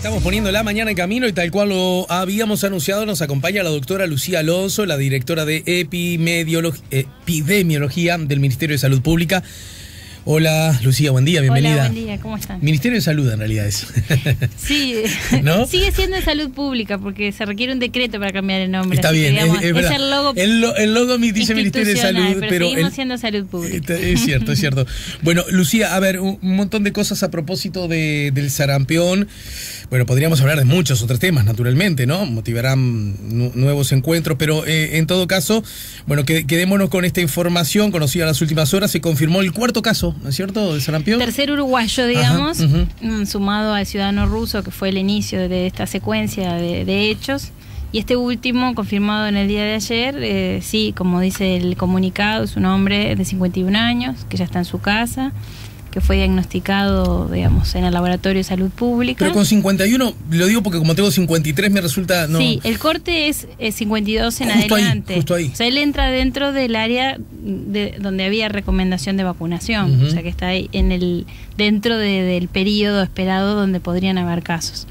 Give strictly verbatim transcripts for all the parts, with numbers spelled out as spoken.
Estamos poniendo La Mañana en Camino y tal cual lo habíamos anunciado, nos acompaña la doctora Lucía Alonso, la directora de Epidemiología del Ministerio de Salud Pública. Hola, Lucía, buen día, bienvenida. Hola, buen día, ¿cómo están? Ministerio de Salud, en realidad es. Sí, ¿no? Sigue siendo de Salud Pública porque se requiere un decreto para cambiar el nombre. Está bien, que, digamos, es, es, es el logo. El, lo, el logo dice Ministerio de Salud, pero, pero seguimos el, siendo Salud Pública. Es cierto, es cierto. Bueno, Lucía, a ver, un, un montón de cosas a propósito de, del sarampión. Bueno, podríamos hablar de muchos otros temas, naturalmente, ¿no? Motivarán nuevos encuentros, pero eh, en todo caso, bueno, que, quedémonos con esta información conocida en las últimas horas. Se confirmó el cuarto caso, ¿no es cierto?, de sarampión. Tercer uruguayo, digamos, ajá, uh-huh. sumado al ciudadano ruso, que fue el inicio de esta secuencia de, de hechos. Y este último, confirmado en el día de ayer, eh, sí, como dice el comunicado, es un hombre de cincuenta y un años, que ya está en su casa, que fue diagnosticado, digamos, en el Laboratorio de Salud Pública. Pero con cincuenta y uno, lo digo porque como tengo cincuenta y tres me resulta... No. Sí, el corte es, es cincuenta y dos en justo adelante. Ahí, justo ahí. O sea, él entra dentro del área de, donde había recomendación de vacunación, uh-huh. o sea que está ahí en el, dentro de, del periodo esperado donde podrían haber casos.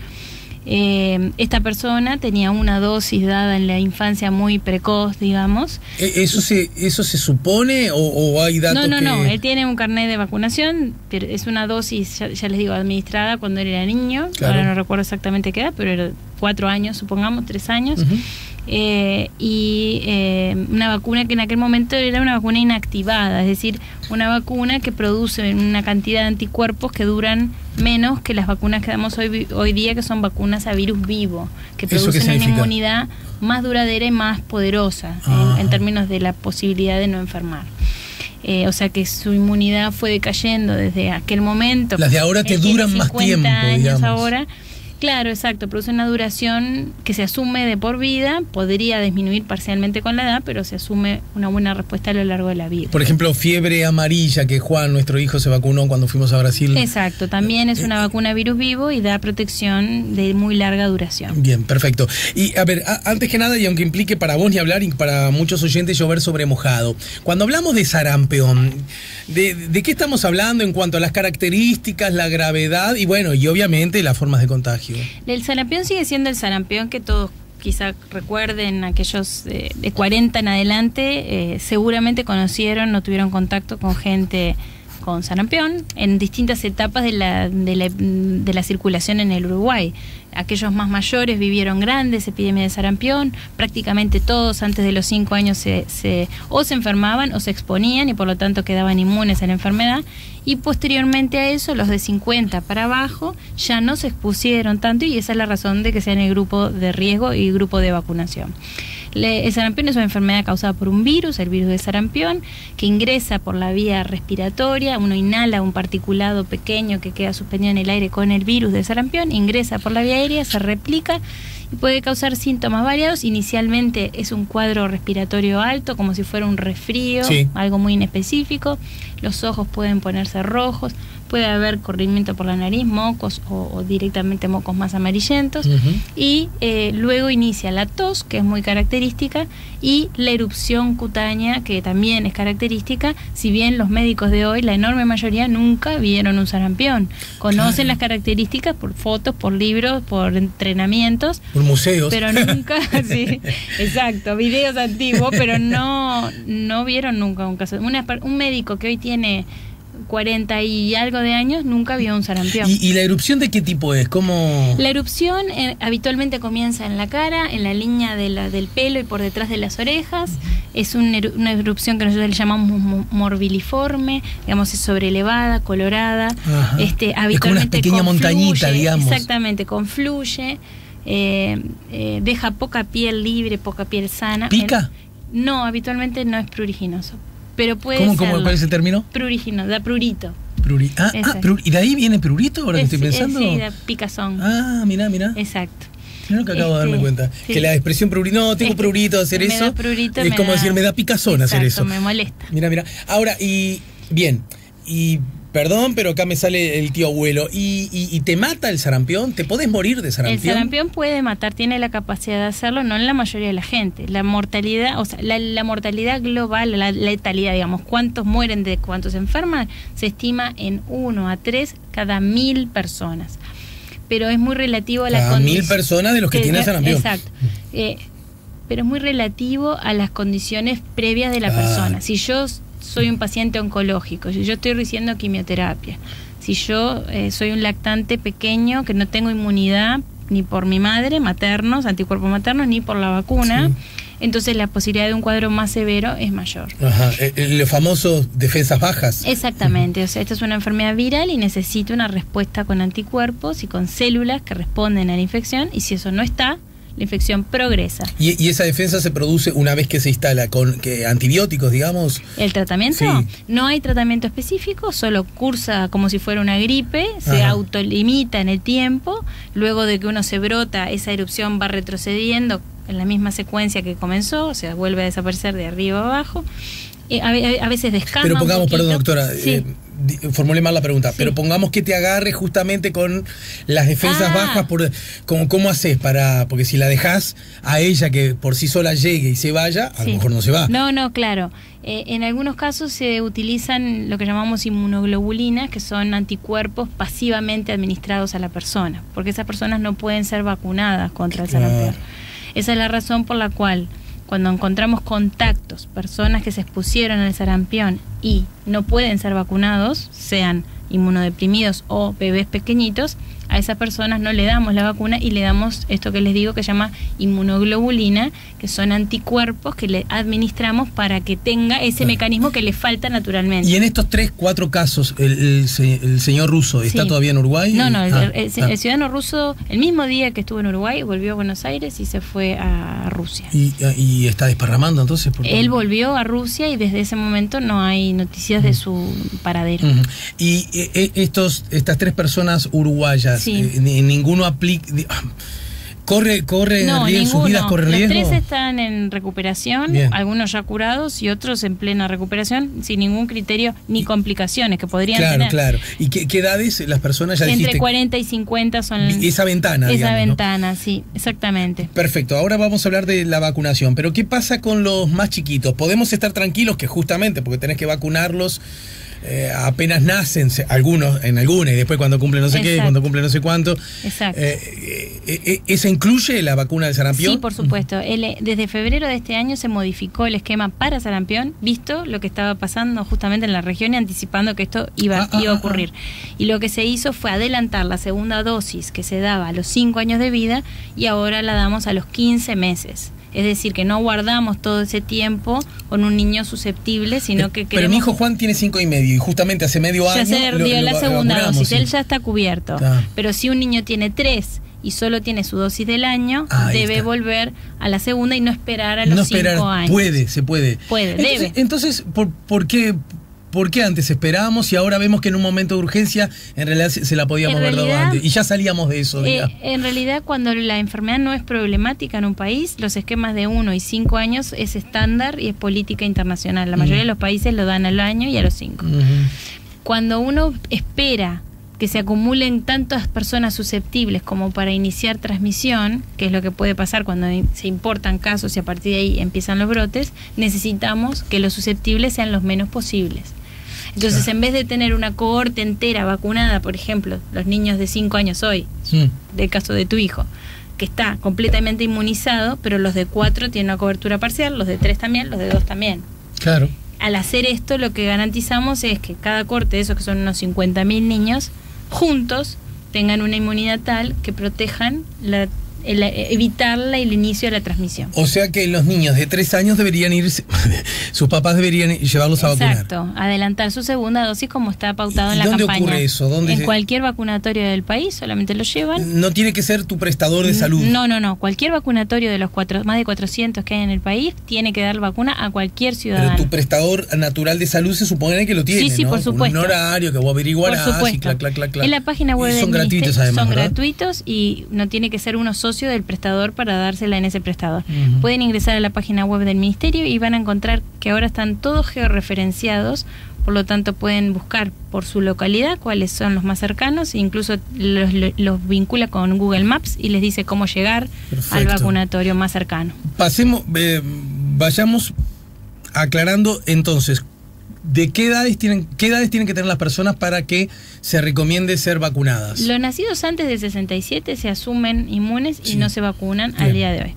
Eh, esta persona tenía una dosis dada en la infancia muy precoz, digamos. ¿Eso se, eso se supone o, o hay datos? No, no, que... no, él tiene un carnet de vacunación, pero es una dosis, ya, ya les digo, administrada cuando él era niño, claro. Ahora no recuerdo exactamente qué edad, pero era cuatro años, supongamos, tres años, uh-huh. eh, y eh, una vacuna que en aquel momento era una vacuna inactivada, es decir, una vacuna que produce una cantidad de anticuerpos que duran menos que las vacunas que damos hoy, hoy día, que son vacunas a virus vivo, que producen una inmunidad más duradera y más poderosa en, en términos de la posibilidad de no enfermar. Eh, o sea que su inmunidad fue decayendo desde aquel momento. Las de ahora te duran más tiempo, digamos. Ahora, claro, exacto, produce una duración que se asume de por vida, podría disminuir parcialmente con la edad, pero se asume una buena respuesta a lo largo de la vida. Por ejemplo, fiebre amarilla, que Juan, nuestro hijo, se vacunó cuando fuimos a Brasil. Exacto, también es una vacuna virus vivo y da protección de muy larga duración. Bien, perfecto. Y a ver, a, antes que nada, y aunque implique para vos ni hablar y para muchos oyentes llover sobre mojado, cuando hablamos de sarampión, ¿de, de qué estamos hablando en cuanto a las características, la gravedad y bueno, y obviamente las formas de contagio? El sarampión sigue siendo el sarampión que todos quizá recuerden, aquellos eh, de cuarenta en adelante eh, seguramente conocieron o tuvieron contacto con gente con sarampión en distintas etapas de la, de la, de la circulación en el Uruguay. Aquellos más mayores vivieron grandes epidemias de sarampión, prácticamente todos antes de los cinco años se, se, o se enfermaban o se exponían y por lo tanto quedaban inmunes a la enfermedad, y posteriormente a eso los de cincuenta para abajo ya no se expusieron tanto y esa es la razón de que sean el grupo de riesgo y grupo de vacunación. Le, el sarampión es una enfermedad causada por un virus, el virus del sarampión, que ingresa por la vía respiratoria, uno inhala un particulado pequeño que queda suspendido en el aire con el virus del sarampión, ingresa por la vía aérea, se replica y puede causar síntomas variados. Inicialmente es un cuadro respiratorio alto, como si fuera un resfrío, sí. algo muy inespecífico. Los ojos pueden ponerse rojos, puede haber corrimiento por la nariz, mocos o, o directamente mocos más amarillentos. Uh-huh. Y eh, luego inicia la tos, que es muy característica, y la erupción cutánea, que también es característica, si bien los médicos de hoy, la enorme mayoría, nunca vieron un sarampión. Conocen las características por fotos, por libros, por entrenamientos. Por museos. Pero nunca, sí, exacto, videos antiguos, pero no, no vieron nunca un caso. Una, un médico que hoy tiene cuarenta y algo de años nunca vio un sarampión. ¿Y, y la erupción de qué tipo es? ¿Cómo? La erupción eh, habitualmente comienza en la cara, en la línea de la, del pelo y por detrás de las orejas. Es un eru una erupción que nosotros le llamamos morbiliforme, digamos, es sobrelevada, colorada. Ajá. Este, habitualmente es como una pequeña confluye, montañita, digamos. Exactamente, confluye, eh, eh, deja poca piel libre, poca piel sana. ¿Pica? El, no, habitualmente no es pruriginoso. Pero puede ¿Cómo, ¿Cómo? ¿Cuál es el término? Prurigino, da prurito. Pruri ah, ah prur ¿Y de ahí viene prurito ahora es, que estoy pensando? Es, sí, da picazón. Ah, mirá, mirá. Exacto. Yo nunca acabo este, de darme cuenta. Sí. Que la expresión prurito, no, tengo este, prurito, hacer eso. Da prurito, es como da... decir, me da picazón. Exacto, hacer eso. Me molesta. Mirá, mirá. Ahora, y bien, y... Perdón, pero acá me sale el tío abuelo. ¿Y, y, y te mata el sarampión? ¿Te podés morir de sarampión? El sarampión puede matar, tiene la capacidad de hacerlo, no en la mayoría de la gente. La mortalidad, o sea, la, la mortalidad global, la letalidad, digamos, cuántos mueren de cuántos enferman, se estima en uno a tres cada mil personas. pero es muy relativo a la condición. A mil personas de los que tienen sarampión. Exacto. Eh, pero es muy relativo a las condiciones previas de la ah. persona. Si yo soy un paciente oncológico, si yo estoy recibiendo quimioterapia, si yo eh, soy un lactante pequeño que no tengo inmunidad ni por mi madre, maternos, anticuerpos maternos, ni por la vacuna, sí. entonces la posibilidad de un cuadro más severo es mayor. Ajá, los famosos defensas bajas. Exactamente, o sea, esta es una enfermedad viral y necesita una respuesta con anticuerpos y con células que responden a la infección, y si eso no está, la infección progresa. ¿Y, y esa defensa se produce una vez que se instala con que, antibióticos, digamos? ¿El tratamiento? Sí. No hay tratamiento específico, solo cursa como si fuera una gripe, se Ajá. autolimita en el tiempo, luego de que uno se brota, esa erupción va retrocediendo en la misma secuencia que comenzó, o sea, vuelve a desaparecer de arriba a abajo, eh, a, a veces descama. Pero pongamos, un perdón doctora, sí. eh, formulé mal la pregunta, sí. pero pongamos que te agarre justamente con las defensas ah. bajas, por, con, ¿cómo haces para, porque si la dejas a ella que por sí sola llegue y se vaya, a sí. lo mejor no se va? No, no, claro. Eh, en algunos casos se utilizan lo que llamamos inmunoglobulinas, que son anticuerpos pasivamente administrados a la persona, porque esas personas no pueden ser vacunadas contra el sarampión. Esa es la razón por la cual cuando encontramos contactos, personas que se expusieron al sarampión y no pueden ser vacunados, sean inmunodeprimidos o bebés pequeñitos, a esas personas no le damos la vacuna y le damos esto que les digo que se llama inmunoglobulina, que son anticuerpos que le administramos para que tenga ese claro. mecanismo que le falta naturalmente. Y en estos tres, cuatro casos, el, el, el señor ruso está sí. todavía en Uruguay. No, no, el, ah, el, el, ah. el ciudadano ruso, el mismo día que estuvo en Uruguay, volvió a Buenos Aires y se fue a Rusia. ¿Y, y está desparramando entonces? ¿Por qué? Él volvió a Rusia y desde ese momento no hay noticias uh-huh. de su paradero. Uh-huh. Y eh, estos, estas tres personas uruguayas, sí. Eh, ninguno aplica, corre, corre no, riesgo, ninguno. Sus vidas corren riesgo. Los tres están en recuperación, bien. Algunos ya curados y otros en plena recuperación, sin ningún criterio ni complicaciones que podrían claro, tener. Claro, claro. ¿Y qué, qué edades las personas ya Entre dijiste, cuarenta y cincuenta son esa ventana. Esa digamos, ventana, ¿no? Sí, exactamente. Perfecto. Ahora vamos a hablar de la vacunación, pero ¿qué pasa con los más chiquitos? ¿Podemos estar tranquilos que justamente porque tenés que vacunarlos Eh, apenas nacen, se, algunos en alguna, y después cuando cumplen no sé Exacto. qué, cuando cumplen no sé cuánto? Exacto. Eh, eh, eh, ¿Esa incluye la vacuna del sarampión? Sí, por supuesto. El, desde febrero de este año se modificó el esquema para sarampión, visto lo que estaba pasando justamente en la región y anticipando que esto iba, ah, iba a ocurrir. Ah, ah. Y lo que se hizo fue adelantar la segunda dosis que se daba a los cinco años de vida y ahora la damos a los quince meses. Es decir, que no guardamos todo ese tiempo con un niño susceptible, sino que... Pero queremos... mi hijo Juan tiene cinco y medio, y justamente hace medio ya año... Ya se dio lo, la lo, segunda dosis, sí. él ya está cubierto. Ah. Pero si un niño tiene tres y solo tiene su dosis del año, ah, debe está. volver a la segunda y no esperar a los no esperar, cinco años. Puede, se puede. Puede, entonces, debe. Entonces, ¿por, por qué...? ¿Por qué antes esperábamos y ahora vemos que en un momento de urgencia en realidad se la podíamos haber dado antes? Y ya salíamos de eso. Eh, en realidad, cuando la enfermedad no es problemática en un país, los esquemas de uno y cinco años es estándar y es política internacional. La mayoría uh-huh. de los países lo dan al año y a los cinco. Uh-huh. Cuando uno espera que se acumulen tantas personas susceptibles como para iniciar transmisión, que es lo que puede pasar cuando se importan casos y a partir de ahí empiezan los brotes, necesitamos que los susceptibles sean los menos posibles. Entonces, claro. en vez de tener una cohorte entera vacunada, por ejemplo, los niños de cinco años hoy, sí. del caso de tu hijo, que está completamente inmunizado, pero los de cuatro tienen una cobertura parcial, los de tres también, los de dos también. Claro. Al hacer esto, lo que garantizamos es que cada cohorte de esos que son unos cincuenta mil niños, juntos tengan una inmunidad tal que protejan la El, evitarla el inicio de la transmisión. O sea que los niños de tres años deberían irse, sus papás deberían llevarlos a vacunar. Exacto, adelantar su segunda dosis como está pautado en la campaña. ¿Dónde ocurre eso? ¿Dónde en se... cualquier vacunatorio del país solamente lo llevan. No tiene que ser tu prestador de salud. No, no, no. Cualquier vacunatorio de los cuatro, más de cuatrocientos que hay en el país tiene que dar vacuna a cualquier ciudadano. Pero tu prestador natural de salud se supone que lo tiene, sí, sí, ¿no? Por supuesto. Un horario que vos averiguarás. Por supuesto. Y clac, clac, clac, clac. En la página web del ministerio. Son gratuitos además, Son ¿verdad? gratuitos y no tiene que ser uno solo socio del prestador para dársela en ese prestador. Uh-huh. Pueden ingresar a la página web del ministerio y van a encontrar que ahora están todos georreferenciados, por lo tanto pueden buscar por su localidad cuáles son los más cercanos e incluso los, los vincula con Google Maps y les dice cómo llegar Perfecto. al vacunatorio más cercano. Pasemos, eh, vayamos aclarando entonces de qué edades tienen, qué edades tienen que tener las personas para que se recomiende ser vacunadas. Los nacidos antes del sesenta y siete se asumen inmunes y sí. no se vacunan Bien. al día de hoy.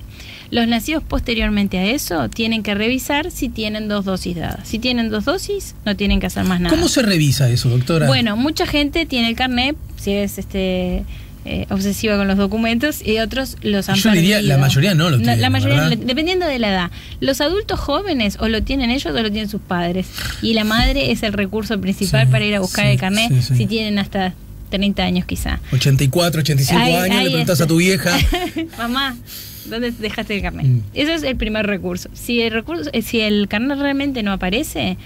Los nacidos posteriormente a eso tienen que revisar si tienen dos dosis dadas. Si tienen dos dosis, no tienen que hacer más nada. ¿Cómo se revisa eso, doctora? Bueno, mucha gente tiene el carnet, si es este eh, obsesiva con los documentos, y otros los han Yo perdido. diría, la mayoría no lo tienen. No, la mayoría, ¿verdad? Dependiendo de la edad. Los adultos jóvenes o lo tienen ellos o lo tienen sus padres. Y la madre es el recurso principal sí, para ir a buscar sí, el carnet sí, sí. si tienen hasta treinta años quizá. ochenta y cuatro, ochenta y cinco ahí, años, ahí le preguntas este. a tu vieja. Mamá, ¿dónde dejaste el carnet? Mm. Ese es el primer recurso. Si el recurso, si el carnet realmente no aparece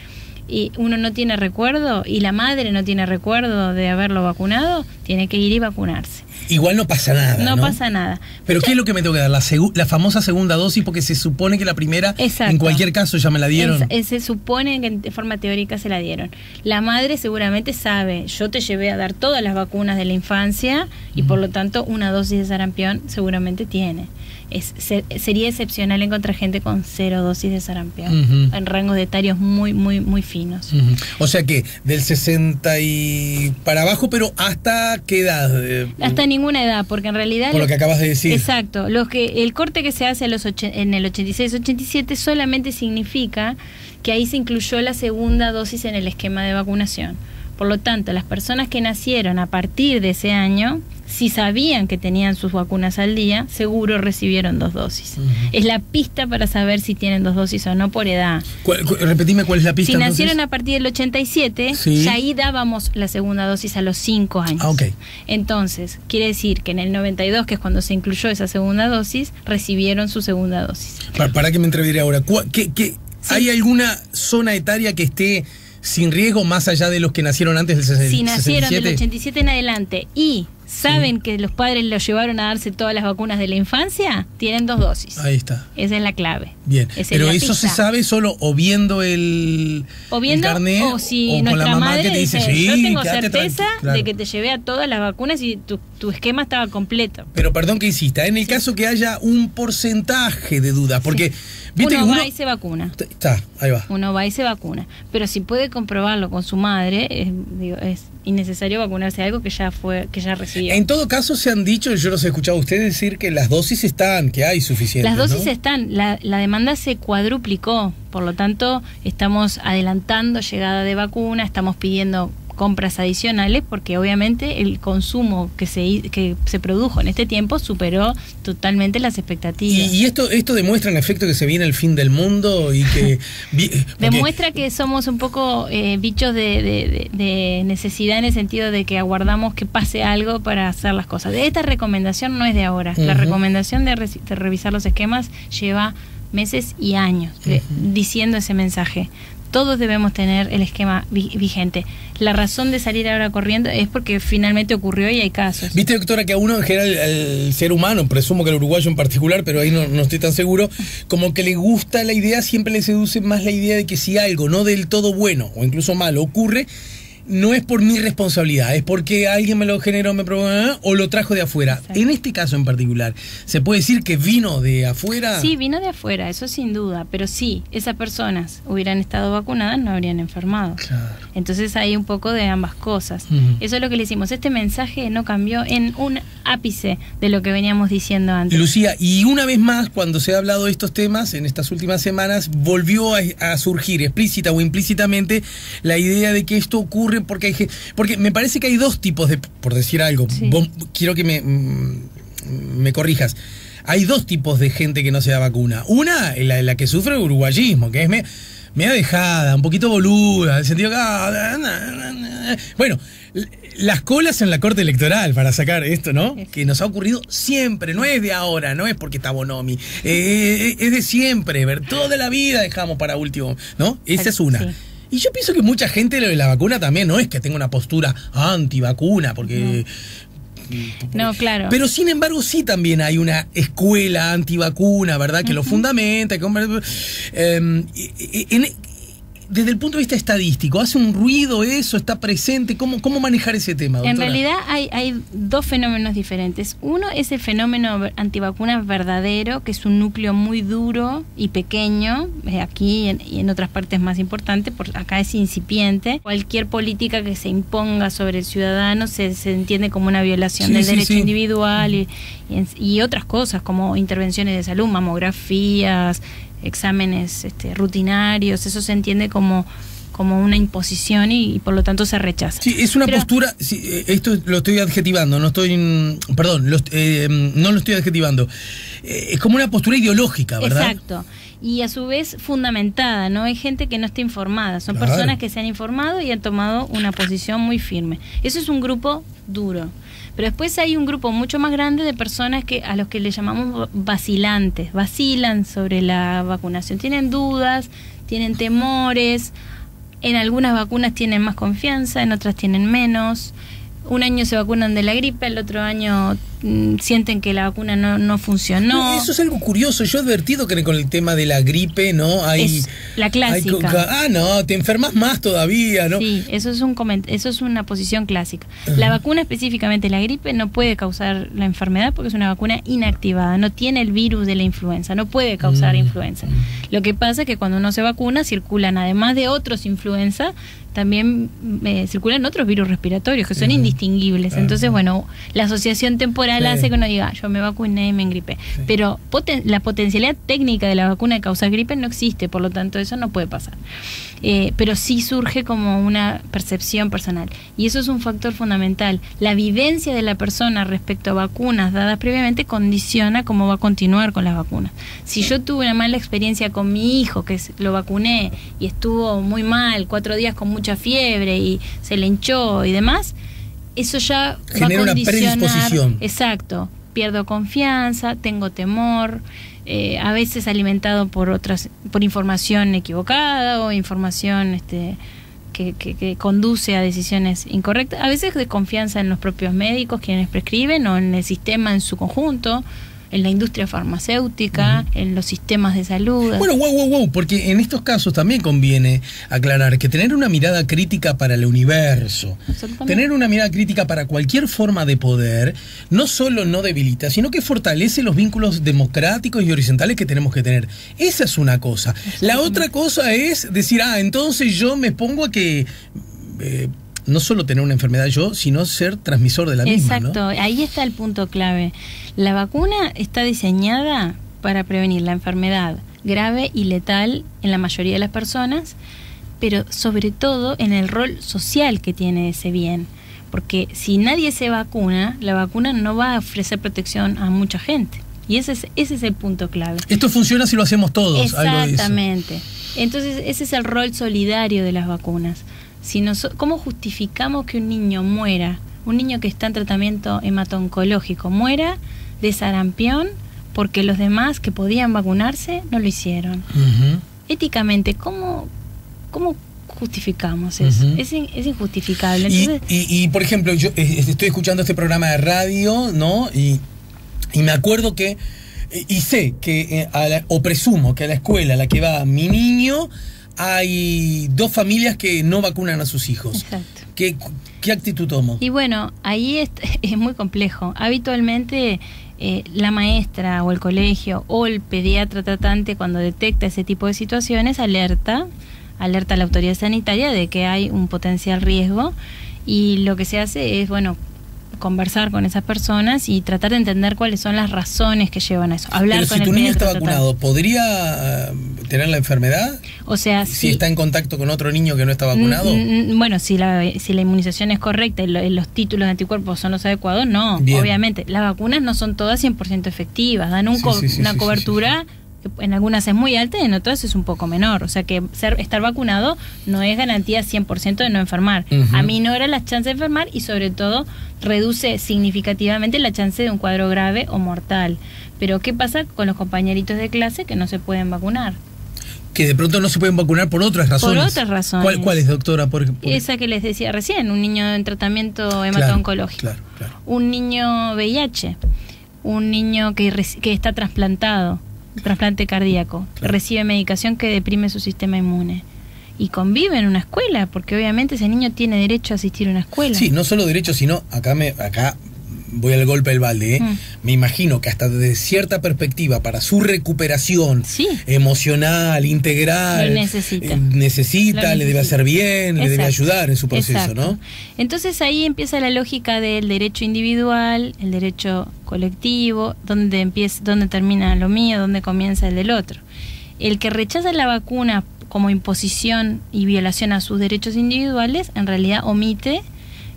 y uno no tiene recuerdo y la madre no tiene recuerdo de haberlo vacunado, tiene que ir y vacunarse. Igual no pasa nada, ¿no? No pasa nada. ¿Pero qué es lo que me tengo que dar? La, la famosa segunda dosis, porque se supone que la primera, Exacto. en cualquier caso, ya me la dieron. Es, se supone que de forma teórica se la dieron. La madre seguramente sabe, yo te llevé a dar todas las vacunas de la infancia y uh-huh. por lo tanto una dosis de sarampión seguramente tiene. Es, ser, sería excepcional encontrar gente con cero dosis de sarampión, uh-huh. en rangos de etarios muy, muy, muy finos. Uh-huh. O sea que del sesenta y para abajo, pero ¿hasta qué edad? Hasta ninguna edad, porque en realidad... Por lo que acabas de decir. Exacto. Los que, el corte que se hace a los ocho, en el ochenta y seis ochenta y siete solamente significa que ahí se incluyó la segunda dosis en el esquema de vacunación. Por lo tanto, las personas que nacieron a partir de ese año, si sabían que tenían sus vacunas al día, seguro recibieron dos dosis. Uh-huh. Es la pista para saber si tienen dos dosis o no por edad. ¿Cuál, cu- repetime cuál es la pista? Si nacieron entonces a partir del ochenta y siete, sí. ya ahí dábamos la segunda dosis a los cinco años. Ah, okay. Entonces, quiere decir que en el noventa y dos, que es cuando se incluyó esa segunda dosis, recibieron su segunda dosis. Para, para que me entreviré ahora, ¿Qué, qué, sí. ¿hay alguna zona etaria que esté sin riesgo más allá de los que nacieron antes del sesenta y siete? Si nacieron del ochenta y siete en adelante y saben sí. que los padres los llevaron a darse todas las vacunas de la infancia, tienen dos dosis. Ahí está. Esa es la clave. Bien. Esa Pero eso pista. se sabe solo o viendo el, o viendo, el carnet o, si o con la mamá que te dice, dice sí, yo tengo certeza claro. de que te llevé a todas las vacunas y tu, tu esquema estaba completo. Pero perdón que insista, en el sí. caso que haya un porcentaje de dudas, porque... Sí. ¿Viste uno, que uno va y se vacuna. Está, ahí va. Uno va y se vacuna. Pero si puede comprobarlo con su madre, es, digo, es innecesario vacunarse a algo que ya fue, que ya recibió. En todo caso se han dicho, yo los he escuchado a ustedes decir que las dosis están, que hay suficientes. Las dosis ¿no? están, la, la demanda se cuadruplicó, por lo tanto estamos adelantando llegada de vacuna, estamos pidiendo compras adicionales porque obviamente el consumo que se que se produjo en este tiempo superó totalmente las expectativas. Y, y esto esto demuestra en efecto que se viene el fin del mundo y que... demuestra que somos un poco eh, bichos de, de, de necesidad en el sentido de que aguardamos que pase algo para hacer las cosas. Esta recomendación no es de ahora. Uh-huh. La recomendación de, re, de revisar los esquemas lleva meses y años de, uh-huh. diciendo ese mensaje. Todos debemos tener el esquema vigente. La razón de salir ahora corriendo es porque finalmente ocurrió y hay casos. Viste, doctora, que a uno en general, el ser humano, presumo que el uruguayo en particular, pero ahí no, no estoy tan seguro, como que le gusta la idea, siempre le seduce más la idea de que si algo no del todo bueno o incluso malo ocurre, no es por mi responsabilidad, es porque alguien me lo generó, me probó, o lo trajo de afuera. Exacto. En este caso en particular, ¿se puede decir que vino de afuera? Sí, vino de afuera, eso sin duda, pero sí, esas personas hubieran estado vacunadas, no habrían enfermado. Claro. Entonces hay un poco de ambas cosas. Uh-huh. Eso es lo que le hicimos. Este mensaje no cambió en un ápice de lo que veníamos diciendo antes. Lucía, y una vez más, cuando se ha hablado de estos temas, en estas últimas semanas, volvió a, a surgir explícita o implícitamente la idea de que esto ocurre porque hay, porque me parece que hay dos tipos de, por decir algo, sí. vos, quiero que me, me corrijas, hay dos tipos de gente que no se da vacuna. Una, la, la que sufre el uruguayismo, que es me, media dejada, un poquito boluda, en el sentido que... Ah, na, na, na. Bueno, las colas en la corte electoral para sacar esto, ¿no? Sí. Que nos ha ocurrido siempre, no es de ahora, no es porque está Bonomi, eh, es de siempre, ver, toda la vida dejamos para último, ¿no? Esa es una. Sí. Y yo pienso que mucha gente lo de la vacuna también no es que tenga una postura antivacuna, porque... No. no, claro. Pero sin embargo sí también hay una escuela antivacuna, ¿verdad? Que uh-huh. lo fundamenta. Que, eh, en, desde el punto de vista estadístico, ¿hace un ruido eso? ¿Está presente? ¿Cómo, cómo manejar ese tema, doctora? En realidad hay, hay dos fenómenos diferentes. Uno es el fenómeno antivacunas verdadero, que es un núcleo muy duro y pequeño, aquí y en, y en otras partes más importante, porque acá es incipiente. Cualquier política que se imponga sobre el ciudadano se, se entiende como una violación sí, del sí, derecho sí. individual y, y otras cosas como intervenciones de salud, mamografías, exámenes este, rutinarios, eso se entiende como, como una imposición y, y por lo tanto se rechaza. Sí, es una Pero, postura, sí, esto lo estoy adjetivando, no estoy, perdón, lo, eh, no lo estoy adjetivando, eh, es como una postura ideológica, ¿verdad? Exacto, y a su vez fundamentada, no hay gente que no esté informada, son claro. personas que se han informado y han tomado una posición muy firme. Eso es un grupo duro. Pero después hay un grupo mucho más grande de personas que a los que le llamamos vacilantes, vacilan sobre la vacunación, tienen dudas, tienen temores, en algunas vacunas tienen más confianza, en otras tienen menos. Un año se vacunan de la gripe, el otro año mmm, sienten que la vacuna no, no funcionó. Eso es algo curioso. Yo he advertido que con el tema de la gripe, ¿no? Hay, es la clásica. Hay, ah, no, te enfermas más todavía, ¿no? Sí, eso es, un coment eso es una posición clásica. Uh-huh. La vacuna, específicamente la gripe, no puede causar la enfermedad porque es una vacuna inactivada. No tiene el virus de la influenza, no puede causar uh-huh. influenza. Lo que pasa es que cuando uno se vacuna, circulan, además de otros influenza, también eh, circulan otros virus respiratorios que son uh-huh. indistinguibles. Uh-huh. Entonces, bueno, la asociación temporal sí. hace que uno diga, yo me vacuné y me engripé. Sí. Pero poten la potencialidad técnica de la vacuna de causar gripe no existe, por lo tanto eso no puede pasar. Eh, pero sí surge como una percepción personal. Y eso es un factor fundamental. La vivencia de la persona respecto a vacunas dadas previamente condiciona cómo va a continuar con las vacunas. Si yo tuve una mala experiencia con mi hijo, que lo vacuné y estuvo muy mal, cuatro días con mucha fiebre y se le hinchó y demás, eso ya genera va a condicionar, una predisposición. Exacto, pierdo confianza, tengo temor, eh, a veces alimentado por otras, por información equivocada o información este, que, que, que conduce a decisiones incorrectas, a veces desconfianza en los propios médicos quienes prescriben o en el sistema en su conjunto, en la industria farmacéutica, uh-huh. en los sistemas de salud. Bueno, wow, wow, wow, porque en estos casos también conviene aclarar que tener una mirada crítica para el universo, tener una mirada crítica para cualquier forma de poder, no solo no debilita, sino que fortalece los vínculos democráticos y horizontales que tenemos que tener. Esa es una cosa. La otra cosa es decir, ah, entonces yo me pongo a que... Eh, no solo tener una enfermedad yo, sino ser transmisor de la misma. Exacto, ¿no? Ahí está el punto clave. La vacuna está diseñada para prevenir la enfermedad grave y letal en la mayoría de las personas, pero sobre todo en el rol social que tiene ese bien. Porque si nadie se vacuna, la vacuna no va a ofrecer protección a mucha gente. Y ese es, ese es el punto clave. Esto funciona si lo hacemos todos. Exactamente. Algo de eso. Entonces ese es el rol solidario de las vacunas. Si nos, ¿cómo justificamos que un niño muera? Un niño que está en tratamiento hemato-oncológico muera de sarampión porque los demás que podían vacunarse no lo hicieron. Uh-huh. Éticamente, ¿cómo, cómo justificamos eso? Uh-huh. es, es injustificable. Entonces, y, y, y, por ejemplo, yo estoy escuchando este programa de radio, ¿no? Y, y me acuerdo que, y sé que, a la, o presumo que a la escuela a la que va mi niño... hay dos familias que no vacunan a sus hijos. Exacto. ¿Qué, qué actitud tomo? Y bueno, ahí es, es muy complejo. Habitualmente eh, la maestra o el colegio o el pediatra tratante, cuando detecta ese tipo de situaciones, alerta, alerta a la autoridad sanitaria de que hay un potencial riesgo, y lo que se hace es, bueno, conversar con esas personas y tratar de entender cuáles son las razones que llevan a eso. Hablar Pero con si el tu niño está vacunado, tratar. ¿Podría tener la enfermedad? O sea, si, si está en contacto con otro niño que no está vacunado. Bueno, si la, si la inmunización es correcta y lo, los títulos de anticuerpos son los adecuados, no. Bien. Obviamente, las vacunas no son todas cien por ciento efectivas, dan un sí, co sí, sí, una sí, cobertura... Sí, sí. En algunas es muy alta y en otras es un poco menor. O sea que ser, estar vacunado no es garantía cien por ciento de no enfermar. Uh-huh. Aminora las chances de enfermar y sobre todo reduce significativamente la chance de un cuadro grave o mortal. Pero ¿qué pasa con los compañeritos de clase que no se pueden vacunar? Que de pronto no se pueden vacunar por otras razones. Por otras razones. ¿Cuál, cuál es, doctora? Por, por... Esa que les decía recién, un niño en tratamiento hemato-oncológico. Claro, claro, claro. Un niño V I H, un niño que, que está trasplantado. Trasplante cardíaco, claro. Recibe medicación que deprime su sistema inmune, y convive en una escuela, porque obviamente ese niño tiene derecho a asistir a una escuela. Sí, no solo derecho, sino acá me acá voy al golpe del balde, ¿eh? Mm. Me imagino que hasta desde cierta perspectiva, para su recuperación sí. emocional, integral, necesita, eh, necesita, necesita, le debe hacer bien, exacto, le debe ayudar en su proceso, exacto, ¿no? Entonces ahí empieza la lógica del derecho individual, el derecho colectivo, donde empieza, donde termina lo mío, donde comienza el del otro. El que rechaza la vacuna como imposición y violación a sus derechos individuales, en realidad omite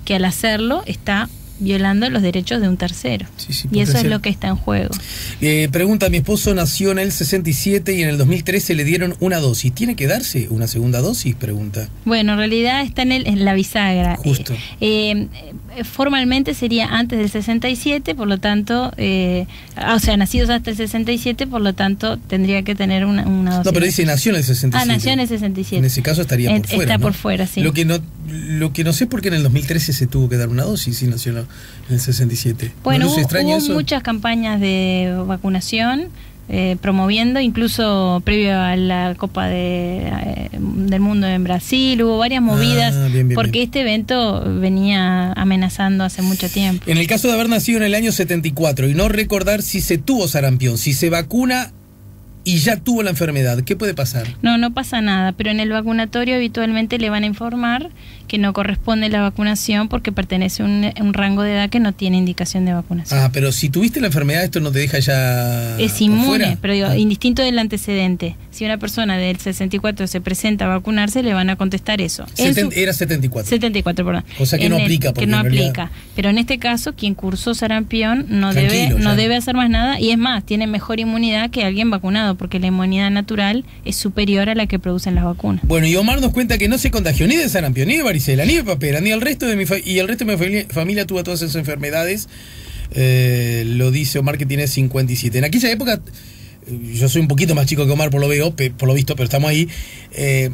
que al hacerlo está violando los derechos de un tercero. Sí, sí, y eso ser. es lo que está en juego. Eh, pregunta, mi esposo nació en el sesenta y siete y en el dos mil trece le dieron una dosis. ¿Tiene que darse una segunda dosis? Pregunta. Bueno, en realidad está en, el, en la bisagra. Justo. Eh, eh, formalmente sería antes del sesenta y siete, por lo tanto, eh, o sea, nacidos hasta el sesenta y siete, por lo tanto, tendría que tener una, una dosis. No, pero dice nació en el sesenta y siete. Ah, nació en el sesenta y siete. En ese caso estaría por fuera. Está ¿no? por fuera, sí. Lo que no, lo que no sé es por qué en el dos mil trece se tuvo que dar una dosis y nació en el sesenta y siete. Bueno, ¿no hubo eso? Muchas campañas de vacunación eh, promoviendo, incluso previo a la Copa de, eh, del Mundo en Brasil, hubo varias movidas, ah, bien, bien, porque bien. este evento venía amenazando hace mucho tiempo. En el caso de haber nacido en el año setenta y cuatro y no recordar si se tuvo sarampión, si se vacuna y ya tuvo la enfermedad, ¿qué puede pasar? No, no pasa nada, pero en el vacunatorio habitualmente le van a informar que no corresponde la vacunación porque pertenece a un, un rango de edad que no tiene indicación de vacunación. Ah, pero si tuviste la enfermedad, esto no te deja ya... Es inmune, fuera. pero digo, ah. indistinto del antecedente. Si una persona del sesenta y cuatro se presenta a vacunarse, le van a contestar eso. Seten, su, era setenta y cuatro. setenta y cuatro, perdón. O sea que en no el, aplica. Que no realidad... aplica. Pero en este caso, quien cursó sarampión no, debe, no debe hacer más nada, y es más, tiene mejor inmunidad que alguien vacunado, porque la inmunidad natural es superior a la que producen las vacunas. Bueno, y Omar nos cuenta que no se contagió ni de sarampión, ni de varicela, la nieve papera, ni el resto de mi fa y el resto de mi familia, familia tuvo todas esas enfermedades. Eh, lo dice Omar, que tiene cincuenta y siete. En aquella época, yo soy un poquito más chico que Omar, por lo veo, por lo visto, pero estamos ahí. Eh,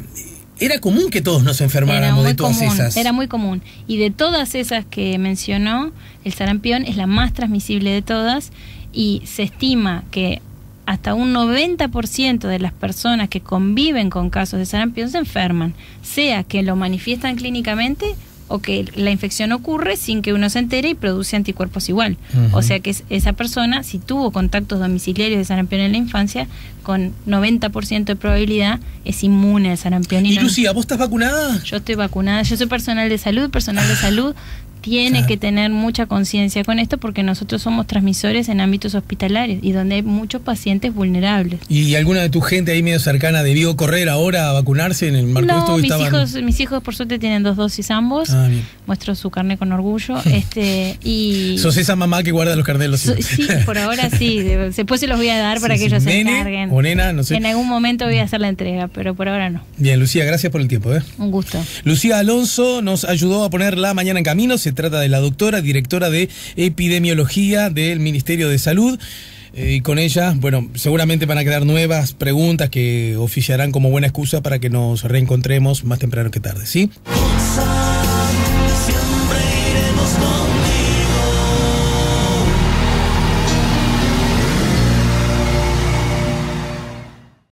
era común que todos nos enfermáramos de todas común, esas. Era muy común. Y de todas esas que mencionó, el sarampión es la más transmisible de todas, y se estima que hasta un noventa por ciento de las personas que conviven con casos de sarampión se enferman, sea que lo manifiestan clínicamente o que la infección ocurre sin que uno se entere y produce anticuerpos igual. Uh-huh. O sea que esa persona, si tuvo contactos domiciliarios de sarampión en la infancia, con noventa por ciento de probabilidad es inmune al sarampión. ¿Y, y no Lucía, vos estás vacunada? Yo estoy vacunada, yo soy personal de salud, personal ah. de salud... Tiene claro. que tener mucha conciencia con esto, porque nosotros somos transmisores en ámbitos hospitalarios y donde hay muchos pacientes vulnerables. ¿Y alguna de tu gente ahí medio cercana debió correr ahora a vacunarse en el marco no, de esto? No, mis, estaban... hijos, mis hijos por suerte tienen dos dosis ambos. Ah, muestro su carnet con orgullo. este y ¿Sos esa mamá que guarda los carnelos? So, sí, por ahora sí. Después se los voy a dar para sí, que sí. ellos Nene, se encarguen. O nena, no sé. En algún momento voy a hacer la entrega, pero por ahora no. Bien, Lucía, gracias por el tiempo. ¿eh? Un gusto. Lucía Alonso nos ayudó a poner La Mañana en Camino. Se trata de la doctora, directora de Epidemiología del Ministerio de Salud. Eh, y con ella, bueno, seguramente van a quedar nuevas preguntas que oficiarán como buena excusa para que nos reencontremos más temprano que tarde, ¿sí?